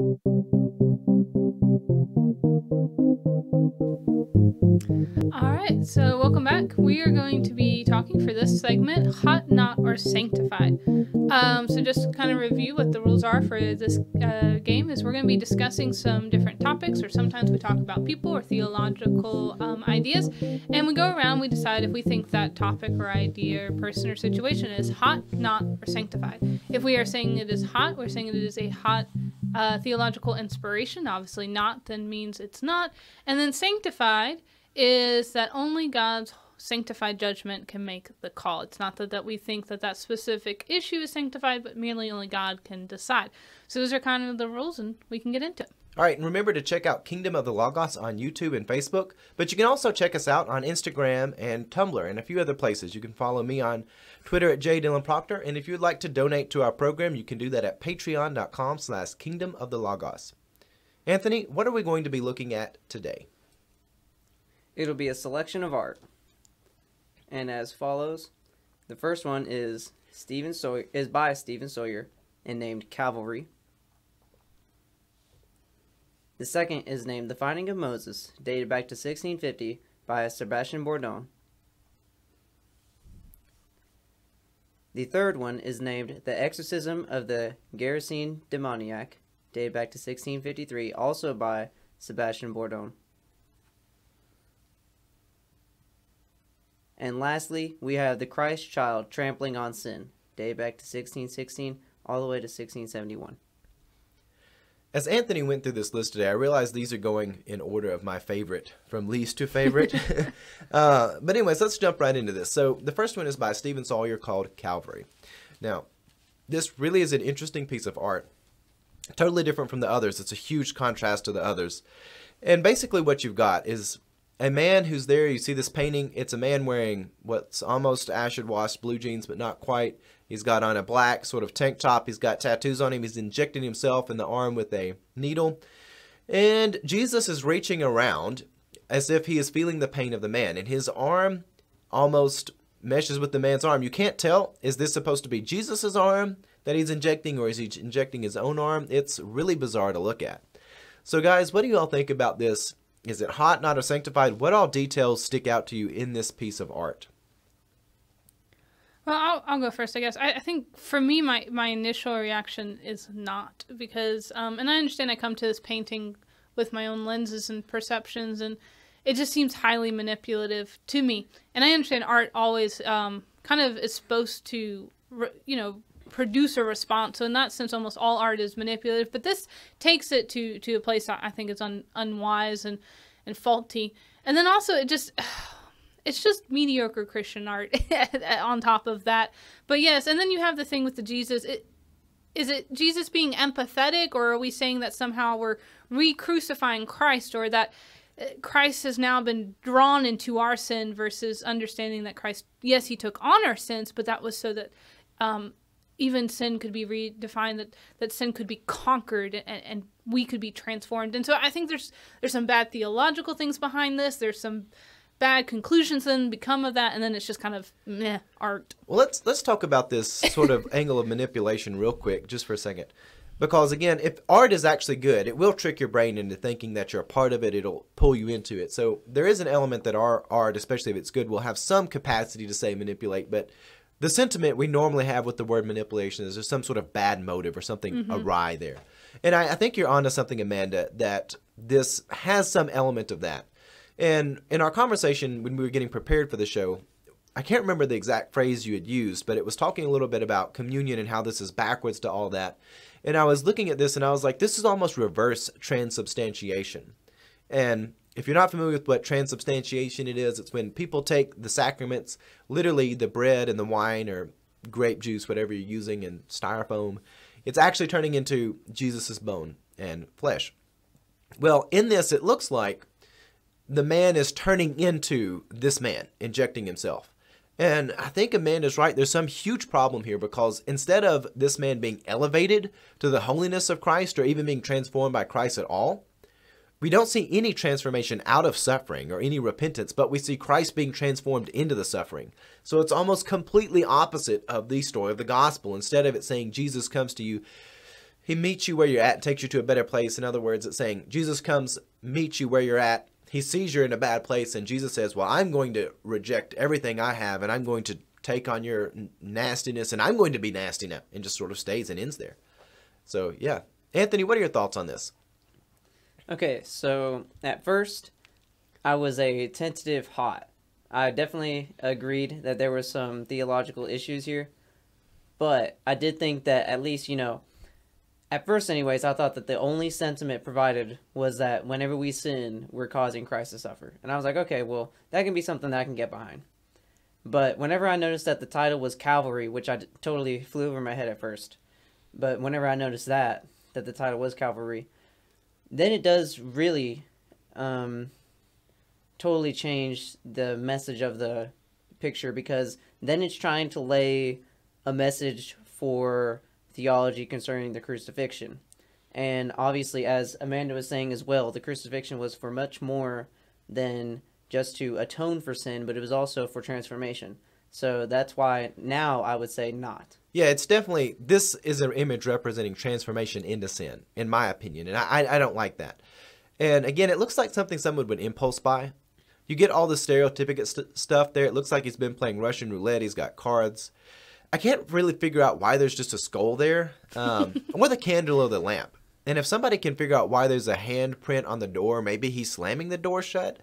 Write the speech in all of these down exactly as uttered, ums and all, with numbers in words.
All right, so welcome back. We are going to be talking for this segment, Hot, Not, or Sanctified. Um, so just to kind of review what the rules are for this uh, game is we're going to be discussing some different topics, or sometimes we talk about people or theological um, ideas, and we go around, we decide if we think that topic or idea or person or situation is hot, not, or sanctified. If we are saying it is hot, we're saying it is a hot uh, theological inspiration. Obviously not, then means it's not. And then sanctified is that only God's sanctified judgment can make the call. It's not that, that we think that that specific issue is sanctified, but merely only God can decide. So those are kind of the rules, and we can get into it. All right, and remember to check out Kingdom of the Logos on YouTube and Facebook, but you can also check us out on Instagram and Tumblr and a few other places. You can follow me on Twitter at J. Dylan Proctor, and if you'd like to donate to our program, you can do that at patreon.com slash Kingdom of the Logos. Anthony, what are we going to be looking at today? It'll be a selection of art, and as follows. The first one is Stephen Sawyer, is by Stephen Sawyer and named Calvary. The second is named The Finding of Moses, dated back to sixteen fifty by Sebastian Bourdon. The third one is named The Exorcism of the Gerasene Demoniac, dated back to sixteen fifty-three, also by Sebastian Bourdon. And lastly, we have The Christ Child Trampling on Sin, dated back to sixteen sixteen, all the way to sixteen seventy-one. As Anthony went through this list today, I realized these are going in order of my favorite, from least to favorite. uh, but anyways, let's jump right into this. So the first one is by Stephen Sawyer, called Calvary. Now, this really is an interesting piece of art, totally different from the others. It's a huge contrast to the others. And basically what you've got is a man who's there. You see this painting. It's a man wearing what's almost acid-washed blue jeans, but not quite. He's got on a black sort of tank top. He's got tattoos on him. He's injecting himself in the arm with a needle. And Jesus is reaching around as if he is feeling the pain of the man. And his arm almost meshes with the man's arm. You can't tell. Is this supposed to be Jesus's arm that he's injecting, or is he injecting his own arm? It's really bizarre to look at. So guys, what do you all think about this? Is it hot, not, or sanctified? What all details stick out to you in this piece of art? Well, I'll, I'll go first, I guess. I, I think for me, my, my initial reaction is not, because, um, and I understand I come to this painting with my own lenses and perceptions, and it just seems highly manipulative to me. And I understand art always um, kind of is supposed to, you know, produce a response. So in that sense, almost all art is manipulative, but this takes it to to a place I think is un, unwise and and faulty. And then also it just it's just mediocre Christian art on top of that. But yes, and then you have the thing with the Jesus. It, is it Jesus being empathetic, or are we saying that somehow we're re-crucifying Christ, or that Christ has now been drawn into our sin, versus understanding that Christ, yes, he took on our sins, but that was so that um even sin could be redefined, that, that sin could be conquered, and, and we could be transformed. And so I think there's there's some bad theological things behind this. There's some bad conclusions then become of that, and then it's just kind of meh art. Well, let's let's talk about this sort of angle of manipulation real quick, just for a second. Because again, if art is actually good, it will trick your brain into thinking that you're a part of it. It'll pull you into it. So there is an element that our art, especially if it's good, will have some capacity to say manipulate, but the sentiment we normally have with the word manipulation is there's some sort of bad motive or something mm-hmm. awry there. And I, I think you're onto something, Amanda, that this has some element of that. And in our conversation when we were getting prepared for the show, I can't remember the exact phrase you had used, but it was talking a little bit about communion and how this is backwards to all that. And I was looking at this and I was like, this is almost reverse transubstantiation. And if you're not familiar with what transubstantiation it is, it's when people take the sacraments, literally the bread and the wine or grape juice, whatever you're using, and styrofoam. It's actually turning into Jesus's bone and flesh. Well, in this, it looks like the man is turning into this man, injecting himself. And I think Amanda's right. There's some huge problem here, because instead of this man being elevated to the holiness of Christ, or even being transformed by Christ at all, we don't see any transformation out of suffering or any repentance, but we see Christ being transformed into the suffering. So it's almost completely opposite of the story of the gospel. Instead of it saying Jesus comes to you, He meets you where you're at, takes you to a better place. In other words, it's saying Jesus comes, meets you where you're at. He sees you're in a bad place, and Jesus says, well, I'm going to reject everything I have, and I'm going to take on your nastiness, and I'm going to be nasty now, and just sort of stays and ends there. So, yeah. Anthony, what are your thoughts on this? Okay, so at first, I was a tentative hot. I definitely agreed that there were some theological issues here, but I did think that at least, you know, at first anyways, I thought that the only sentiment provided was that whenever we sin, we're causing Christ to suffer. And I was like, okay, well, that can be something that I can get behind. But whenever I noticed that the title was Calvary, which I totally flew over my head at first, but whenever I noticed that, that the title was Calvary, then it does really... Um, totally changed the message of the picture, because then it's trying to lay a message for theology concerning the crucifixion. And obviously, as Amanda was saying as well, the crucifixion was for much more than just to atone for sin, but it was also for transformation. So that's why now I would say not. Yeah, it's definitely, this is an image representing transformation into sin, in my opinion, and I, I don't like that. And again, it looks like something someone would impulse buy. You get all the stereotypical st stuff there. It looks like he's been playing Russian roulette. He's got cards. I can't really figure out why there's just a skull there, um, or the candle or the lamp. And if somebody can figure out why there's a handprint on the door, maybe he's slamming the door shut.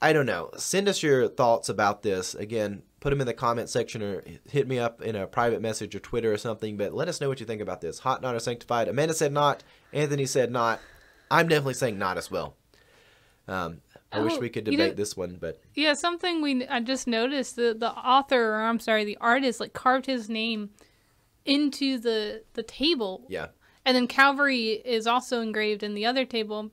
I don't know. Send us your thoughts about this. Again, put them in the comment section or hit me up in a private message or Twitter or something. But let us know what you think about this. Hot, not, or sanctified. Amanda said not. Anthony said not. I'm definitely saying not as well. Um, I oh, wish we could debate this one, but yeah, something we I just noticed the the author, or I'm sorry, the artist, like carved his name into the the table. Yeah, and then Calvary is also engraved in the other table,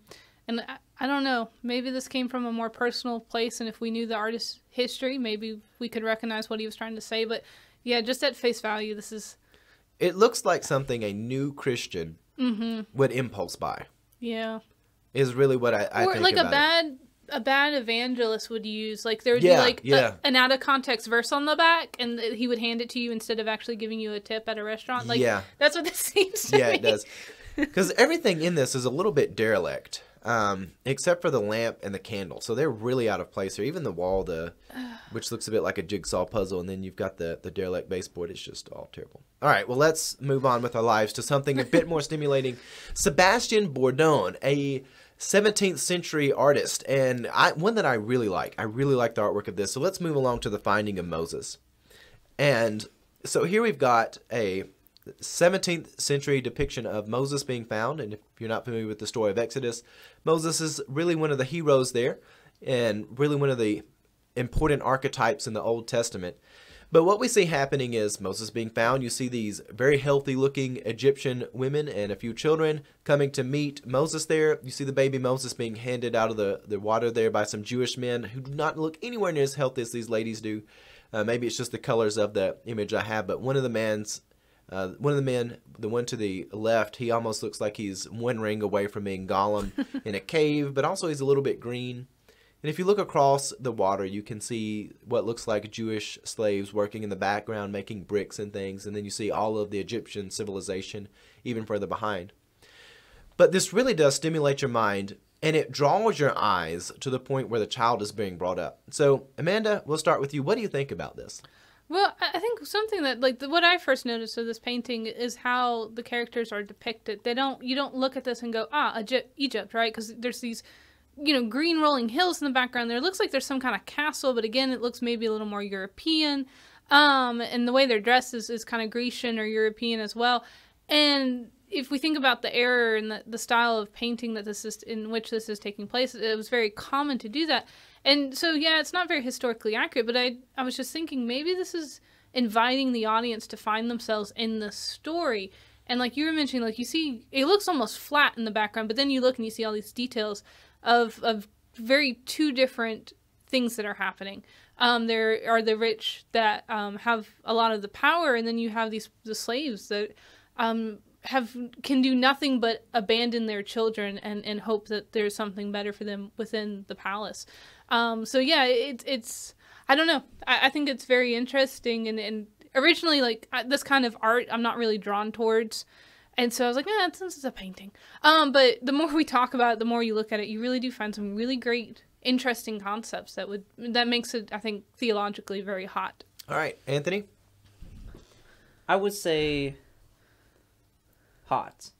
and I, I don't know, maybe this came from a more personal place, and if we knew the artist's history, maybe we could recognize what he was trying to say. But yeah, just at face value, this is. It looks like something a new Christian mm-hmm. would impulse buy. Yeah, is really what I, I or think like about a bad it. a bad evangelist would use. Like there would yeah, be like yeah. a, an out of context verse on the back, and he would hand it to you instead of actually giving you a tip at a restaurant. Like yeah. that's what this seems to yeah, me. It does, because everything in this is a little bit derelict, um, except for the lamp and the candle. So they're really out of place here. Even the wall, the which looks a bit like a jigsaw puzzle, and then you've got the the derelict baseboard. It's just all terrible. All right, well, let's move on with our lives to something a bit more stimulating. Sebastian Bourdon, a seventeenth century artist, and I, one that I really like. I really like the artwork of this. So let's move along to The Finding of Moses. And so here we've got a seventeenth century depiction of Moses being found. And if you're not familiar with the story of Exodus, Moses is really one of the heroes there and really one of the important archetypes in the Old Testament. But what we see happening is Moses being found. You see these very healthy-looking Egyptian women and a few children coming to meet Moses there. You see the baby Moses being handed out of the, the water there by some Jewish men who do not look anywhere near as healthy as these ladies do. Uh, maybe it's just the colors of the image I have, but one of the man's, uh, one of the men, the one to the left, he almost looks like he's one ring away from being Gollum in a cave, but also he's a little bit green. And if you look across the water, you can see what looks like Jewish slaves working in the background, making bricks and things. And then you see all of the Egyptian civilization even further behind. But this really does stimulate your mind, and it draws your eyes to the point where the child is being brought up. So, Amanda, we'll start with you. What do you think about this? Well, I think something that, like, the, what I first noticed of this painting is how the characters are depicted. They don't, you don't look at this and go, ah, Egypt, right? Because there's these... you know, green rolling hills in the background there. It looks like there's some kind of castle, but again, it looks maybe a little more European. Um, and the way they're dressed is, is kind of Grecian or European as well. And if we think about the era and the, the style of painting that this is, in which this is taking place, it was very common to do that. And so, yeah, it's not very historically accurate, but I, I was just thinking maybe this is inviting the audience to find themselves in the story. And like you were mentioning, like you see, it looks almost flat in the background, but then you look and you see all these details Of, of very two different things that are happening. Um, there are the rich that um, have a lot of the power, and then you have these the slaves that um, have can do nothing but abandon their children and, and hope that there's something better for them within the palace. Um, so yeah, it, it's, I don't know. I, I think it's very interesting, and, and originally, like, this kind of art I'm not really drawn towards. And so I was like, eh, this is a painting. Um, but the more we talk about it, the more you look at it, you really do find some really great, interesting concepts that would that makes it, I think, theologically very hot. All right, Anthony? I would say hot.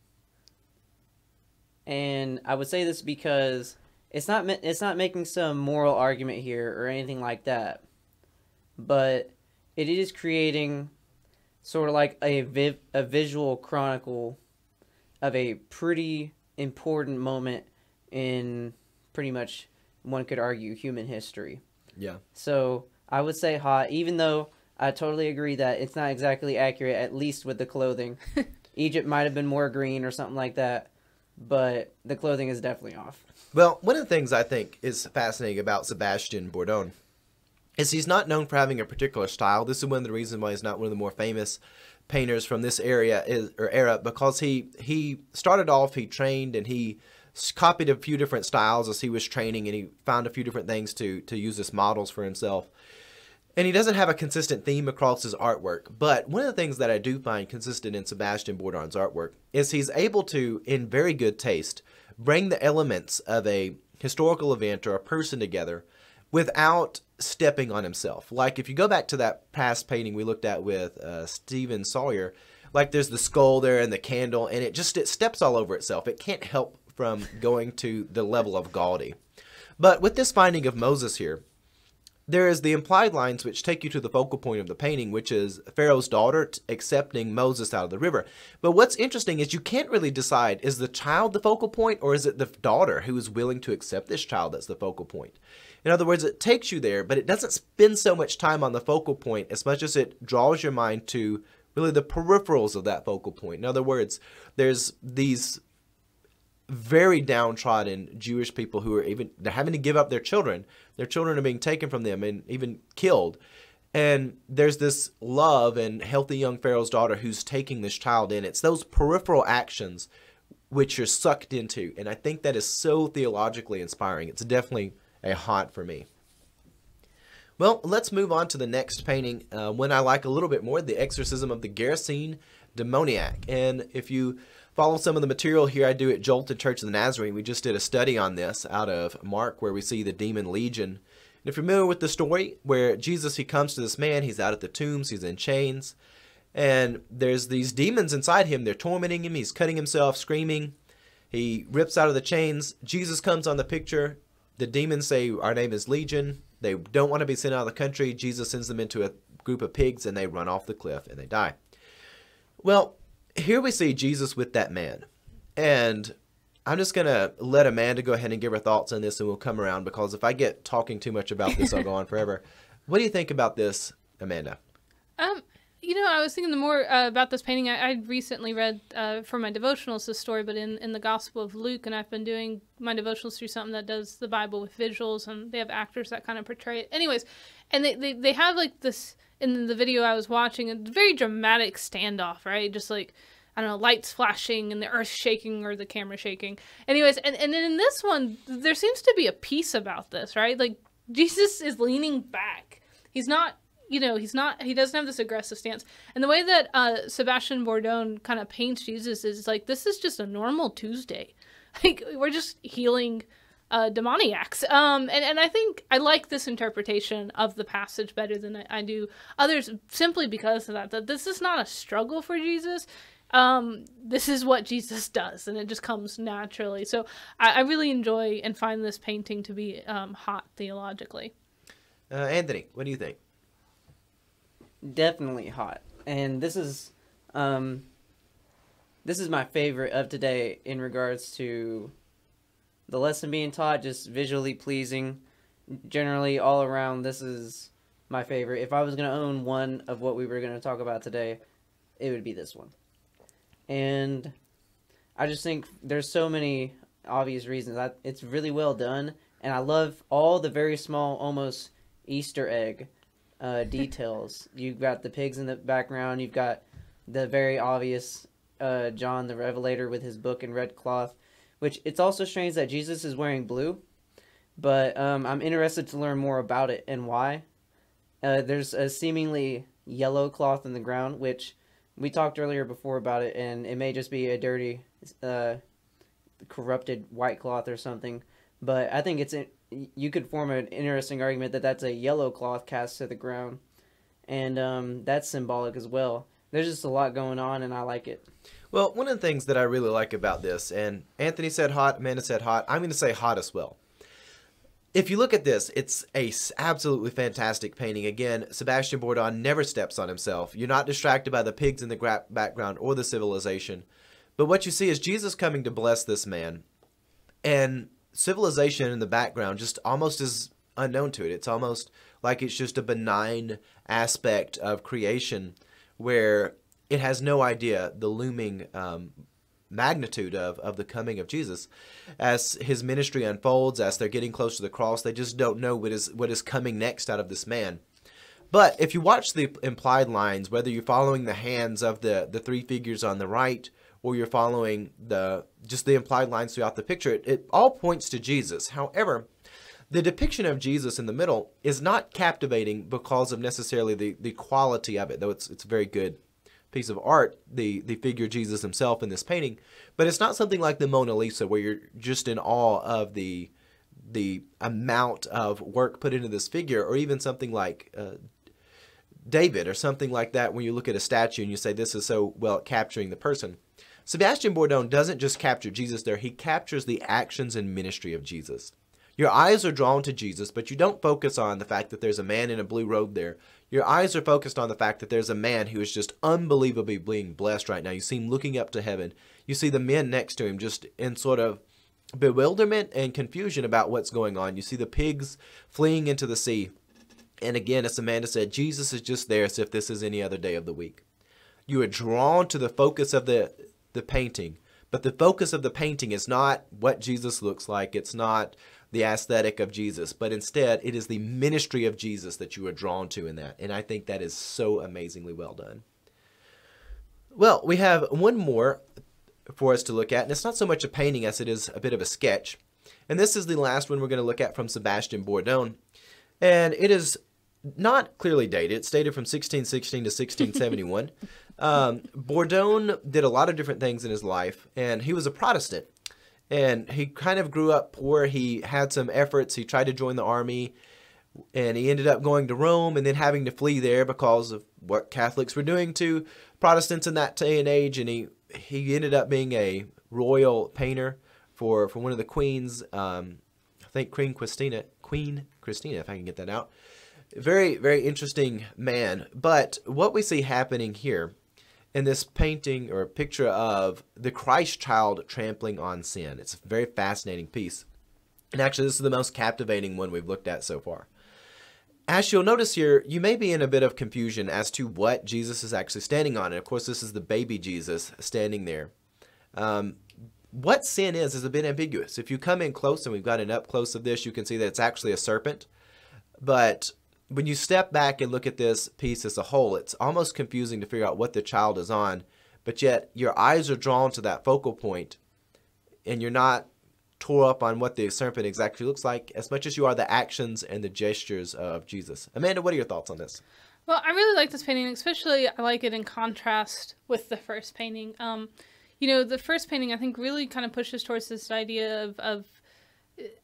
And I would say this because it's not it's not making some moral argument here or anything like that. But it is creating sort of like a viv a visual chronicle of a pretty important moment in pretty much, one could argue, human history. Yeah. So I would say hot, even though I totally agree that it's not exactly accurate, at least with the clothing. Egypt might have been more green or something like that, but the clothing is definitely off. Well, one of the things I think is fascinating about Sebastian Bourdon is he's not known for having a particular style. This is one of the reasons why he's not one of the more famous painters from this area is, or era, because he he started off, he trained, and he copied a few different styles as he was training, and he found a few different things to, to use as models for himself. And he doesn't have a consistent theme across his artwork. But one of the things that I do find consistent in Sebastian Bourdon's artwork is he's able to, in very good taste, bring the elements of a historical event or a person together without stepping on himself. Like if you go back to that past painting we looked at with uh, Stephen Sawyer, like there's the skull there and the candle, and it just it steps all over itself. It can't help from going to the level of gaudy. But with this Finding of Moses here, there is the implied lines which take you to the focal point of the painting, which is Pharaoh's daughter accepting Moses out of the river. But what's interesting is you can't really decide, is the child the focal point, or is it the daughter who is willing to accept this child that's the focal point? In other words, it takes you there, but it doesn't spend so much time on the focal point as much as it draws your mind to really the peripherals of that focal point. In other words, there's these very downtrodden Jewish people who are even they're having to give up their children. Their children are being taken from them and even killed. And there's this love and healthy young Pharaoh's daughter who's taking this child in. It's those peripheral actions which you're sucked into. And I think that is so theologically inspiring. It's definitely a hot for me. Well, let's move on to the next painting, uh, one I like a little bit more, The Exorcism of the Gerasene Demoniac. And if you follow some of the material here I do at Jolted Church of the Nazarene. We just did a study on this out of Mark where we see the demon legion. And if you're familiar with the story where Jesus, he comes to this man, he's out at the tombs, he's in chains, and there's these demons inside him. They're tormenting him. He's cutting himself, screaming. He rips out of the chains. Jesus comes on the picture. The demons say, our name is Legion. They don't want to be sent out of the country. Jesus sends them into a group of pigs and they run off the cliff and they die. Well, here we see Jesus with that man, and I'm just going to let Amanda go ahead and give her thoughts on this, and we'll come around, because if I get talking too much about this, I'll go on forever. What do you think about this, Amanda? Um, you know, I was thinking the more uh, about this painting, I, I recently read uh, for my devotionals this story, but in, in the Gospel of Luke, and I've been doing my devotionals through something that does the Bible with visuals, and they have actors that kind of portray it. Anyways, and they, they, they have like this... in the video I was watching, a very dramatic standoff, right? Just like, I don't know, lights flashing and the earth shaking or the camera shaking. Anyways, and, and then in this one, there seems to be a peace about this, right? Like, Jesus is leaning back. He's not, you know, he's not, he doesn't have this aggressive stance. And the way that uh, Sebastian Bourdon kind of paints Jesus is like, this is just a normal Tuesday. Like, we're just healing Uh, demoniacs. Um, and, and I think I like this interpretation of the passage better than I, I do others, simply because of that, that this is not a struggle for Jesus. Um, this is what Jesus does, and it just comes naturally. So I, I really enjoy and find this painting to be um, hot theologically. Uh, Anthony, what do you think? Definitely hot. And this is, um, this is my favorite of today in regards to the lesson being taught, just visually pleasing, generally all around. This is my favorite. If I was going to own one of what we were going to talk about today, it would be this one. And I just think there's so many obvious reasons. I, it's really well done, and I love all the very small, almost Easter egg uh, details. You've got the pigs in the background. You've got the very obvious uh, John the Revelator with his book in red cloth. Which, it's also strange that Jesus is wearing blue, but um, I'm interested to learn more about it and why. Uh, there's a seemingly yellow cloth in the ground, which we talked earlier before about it, and it may just be a dirty, uh, corrupted white cloth or something, but I think it's a, you could form an interesting argument that that's a yellow cloth cast to the ground, and um, that's symbolic as well. There's just a lot going on, and I like it. Well, one of the things that I really like about this, and Anthony said hot, Amanda said hot, I'm going to say hot as well. If you look at this, it's a absolutely fantastic painting. Again, Sebastian Bourdon never steps on himself. You're not distracted by the pigs in the background or the civilization. But what you see is Jesus coming to bless this man. And civilization in the background just almost is unknown to it. It's almost like it's just a benign aspect of creation where it has no idea the looming um magnitude of, of the coming of Jesus. As his ministry unfolds, as they're getting close to the cross, they just don't know what is, what is coming next out of this man. But if you watch the implied lines, whether you're following the hands of the, the three figures on the right, or you're following the just the implied lines throughout the picture, it, it all points to Jesus. However, the depiction of Jesus in the middle is not captivating because of necessarily the, the quality of it, though it's, it's very good piece of art, the the figure Jesus himself in this painting, but it's not something like the Mona Lisa where you're just in awe of the the amount of work put into this figure, or even something like uh, David or something like that when you look at a statue and you say this is so well capturing the person. Sebastian Bourdon doesn't just capture Jesus there, he captures the actions and ministry of Jesus. Your eyes are drawn to Jesus, but you don't focus on the fact that there's a man in a blue robe there. Your eyes are focused on the fact that there's a man who is just unbelievably being blessed right now. You see him looking up to heaven. You see the men next to him just in sort of bewilderment and confusion about what's going on. You see the pigs fleeing into the sea. And again, as Amanda said, Jesus is just there as if this is any other day of the week. You are drawn to the focus of the, the painting, but the focus of the painting is not what Jesus looks like. It's not the aesthetic of Jesus, but instead it is the ministry of Jesus that you are drawn to in that. And I think that is so amazingly well done. Well, we have one more for us to look at, and it's not so much a painting as it is a bit of a sketch. And this is the last one we're going to look at from Sebastian Bourdon. And it is not clearly dated. It's dated from sixteen sixteen to sixteen seventy-one. um, Bourdon did a lot of different things in his life, and he was a Protestant. And he kind of grew up poor. He had some efforts. He tried to join the army, and he ended up going to Rome and then having to flee there because of what Catholics were doing to Protestants in that day and age. And he, he ended up being a royal painter for, for one of the queens, um, I think Queen Christina, Queen Christina, if I can get that out. Very, very interesting man. But what we see happening here in this painting or picture of the Christ Child Trampling on Sin. It's a very fascinating piece. And actually, this is the most captivating one we've looked at so far. As you'll notice here, you may be in a bit of confusion as to what Jesus is actually standing on. And of course, this is the baby Jesus standing there. Um, what sin is, is a bit ambiguous. If you come in close, and we've got an up close of this, you can see that it's actually a serpent. But when you step back and look at this piece as a whole, it's almost confusing to figure out what the child is on, but yet your eyes are drawn to that focal point, and you're not tore up on what the serpent exactly looks like as much as you are the actions and the gestures of Jesus. Amanda, what are your thoughts on this? Well, I really like this painting, especially I like it in contrast with the first painting. Um, you know, the first painting I think really kind of pushes towards this idea of, of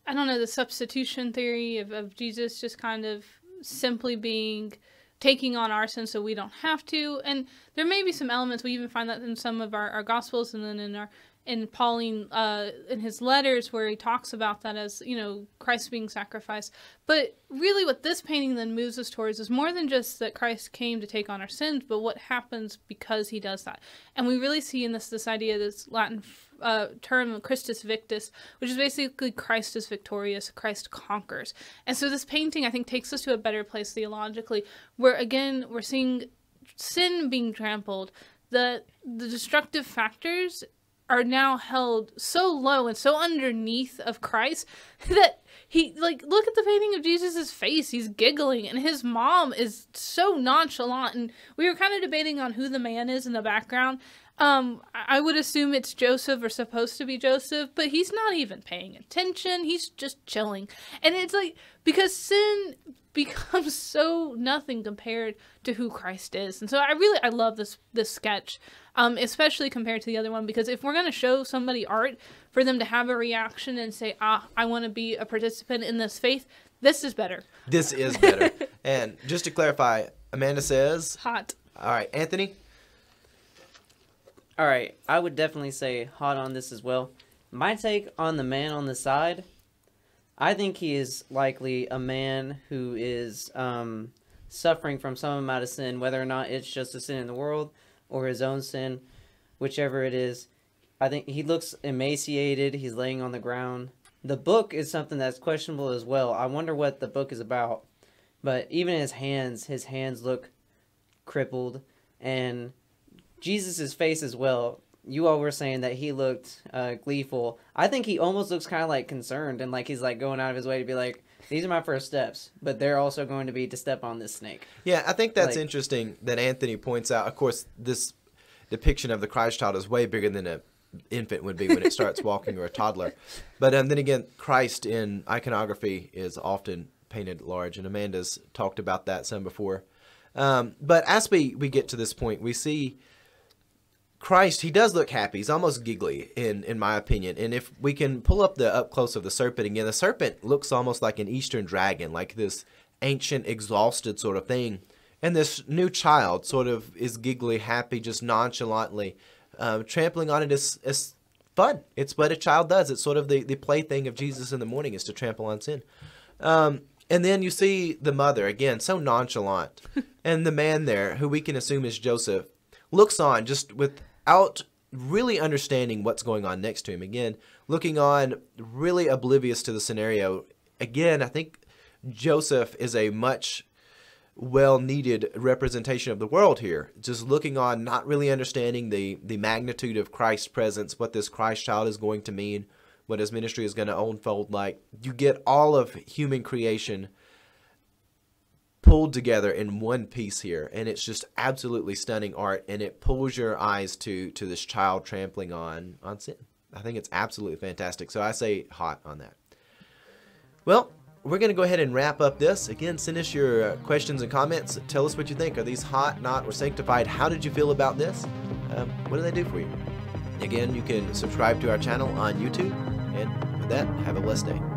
I don't know, the substitution theory of, of Jesus just kind of simply being taking on our sin so we don't have to. And there may be some elements, we even find that in some of our, our gospels, and then in our in Pauline uh in his letters, where he talks about that as, you know, Christ being sacrificed. But really what this painting then moves us towards is more than just that Christ came to take on our sins, but what happens because he does that. And we really see in this this idea, this Latin uh, term Christus Victus, which is basically Christ is victorious, Christ conquers. And so this painting, I think, takes us to a better place theologically, where again, we're seeing sin being trampled, the, the destructive factors are now held so low and so underneath of Christ that he, like, look at the painting of Jesus's face. He's giggling, and his mom is so nonchalant. And we were kind of debating on who the man is in the background. Um, I would assume it's Joseph or supposed to be Joseph, but he's not even paying attention. He's just chilling. And it's like, because sin becomes so nothing compared to who Christ is. And so I really, I love this, this sketch, um, especially compared to the other one, because if we're going to show somebody art for them to have a reaction and say, ah, I want to be a participant in this faith, this is better. This is better. And just to clarify, Amanda says... hot. All right, Anthony? All right, I would definitely say hot on this as well. My take on the man on the side, I think he is likely a man who is um, suffering from some amount of sin, whether or not it's just a sin in the world or his own sin, whichever it is. I think he looks emaciated. He's laying on the ground. The book is something that's questionable as well. I wonder what the book is about. But even his hands, his hands look crippled, and Jesus' face as well. You all were saying that he looked uh, gleeful. I think he almost looks kind of like concerned, and like he's like going out of his way to be like, these are my first steps, but they're also going to be to step on this snake. Yeah, I think that's like, interesting that Anthony points out. Of course, this depiction of the Christ child is way bigger than an infant would be when it starts walking or a toddler. But um, then again, Christ in iconography is often painted large, and Amanda's talked about that some before. Um, but as we, we get to this point, we see... Christ, he does look happy. He's almost giggly, in in my opinion. And if we can pull up the up close of the serpent again, the serpent looks almost like an Eastern dragon, like this ancient, exhausted sort of thing. And this new child sort of is giggly, happy, just nonchalantly. Uh, trampling on it is, is fun. It's what a child does. It's sort of the, the plaything of Jesus in the morning, is to trample on sin. Um, and then you see the mother, again, so nonchalant. And the man there, who we can assume is Joseph, looks on just without really understanding what's going on next to him. Again, looking on, really oblivious to the scenario. Again, I think Joseph is a much well-needed representation of the world here. Just looking on, not really understanding the, the magnitude of Christ's presence, what this Christ child is going to mean, what his ministry is going to unfold like. You get all of human creation pulled together in one piece here, and it's just absolutely stunning art, and it pulls your eyes to to this child trampling on on sin. I think it's absolutely fantastic, so I say hot on that. Well, we're going to go ahead and wrap up this. Again, send us your questions and comments. Tell us what you think. Are these hot, not, or sanctified? How did you feel about this? Um, what do they do for you? Again, you can subscribe to our channel on YouTube, and with that, have a blessed day.